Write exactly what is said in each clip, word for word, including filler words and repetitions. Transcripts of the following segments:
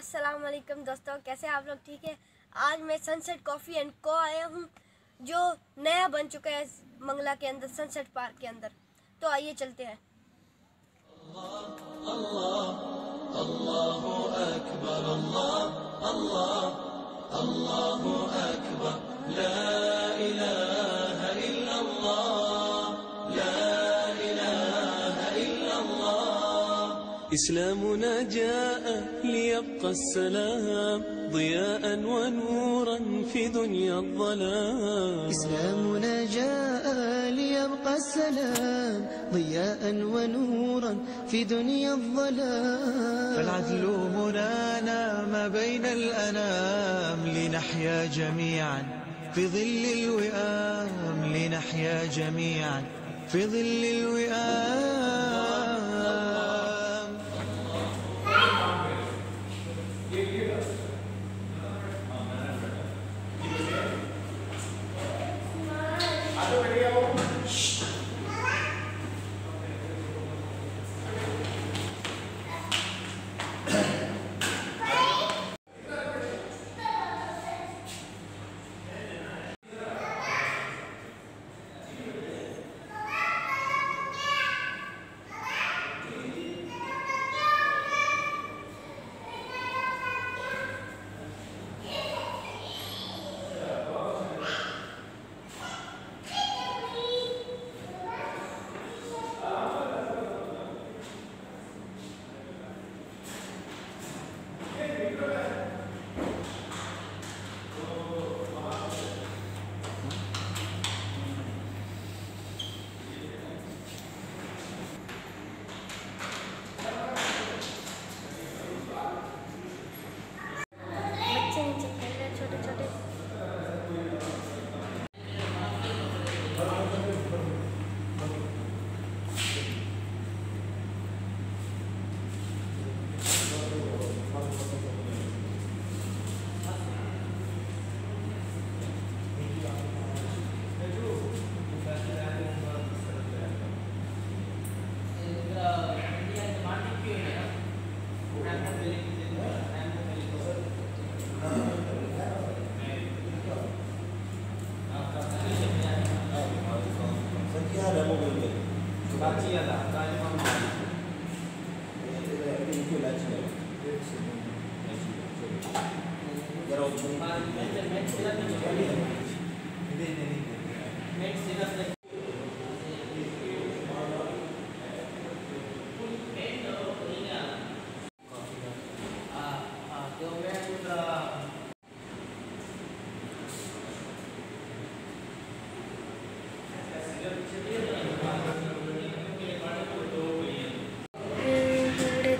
السلام علیکم دوستوں، کیسے آپ لوگ؟ ٹھیک ہے؟ آج میں سن سیٹ کافی اینڈ کو آیا ہوں جو نیا بن چکا ہے منگلہ کے اندر، سن سیٹ پارک کے اندر۔ تو آئیے چلتے ہیں۔ إسلامنا جاء ليبقى السلام ضياء ونورا في دنيا الظلام، إسلامنا جاء ليبقى السلام ضياء ونورا في دنيا الظلام، فالعدل منانا ما بين الأنام لنحيا جميعا في ظل الوئام، لنحيا جميعا في ظل الوئام۔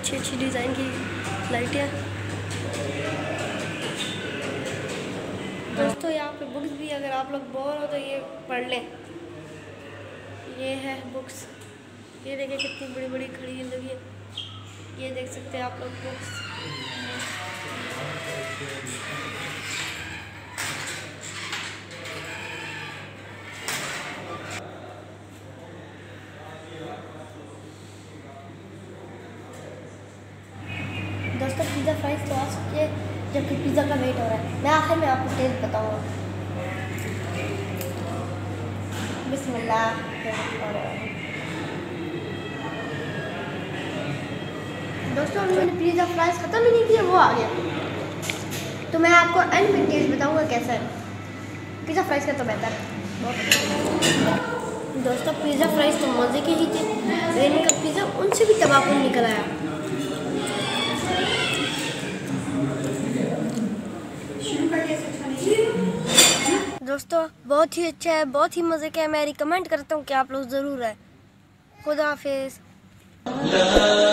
اچھی اچھی ڈیزائن کی لائٹیں۔ دوستو یہاں پہ بکس بھی، اگر آپ لوگ بور ہو تو یہ پڑھ لیں۔ یہ ہے بکس، یہ دیکھیں کتنی بڑی بڑی کھڑی ہے لگی ہے، یہ دیکھ سکتے ہیں آپ لوگ بکس۔ دوستو پیزا فرائز تو آ سکتی ہے جبکہ پیزا کا ویٹ ہو رہا ہے، میں آخر میں آپ کو ٹیسٹ بتاؤں گا۔ بسم اللہ الرحمن الرحیم۔ دوستو ابھی میں نے پیزا فرائز ختم ہی نہیں کیا، وہ آ گیا، تو میں آپ کو اینڈ میں ٹیسٹ بتاؤں گا کیسا ہے۔ پیزا فرائز کا تو بہتر ہے۔ دوستو پیزا فرائز تو مزے کے ہی تھے، ان کا پیزا ان سے بھی تباکن نکل آیا۔ دوستو بہت ہی اچھا ہے، بہت ہی مزے کا ہے، میں ریکمینڈ کرتا ہوں کہ آپ لوگ ضرور آئیں۔ خدا حافظ۔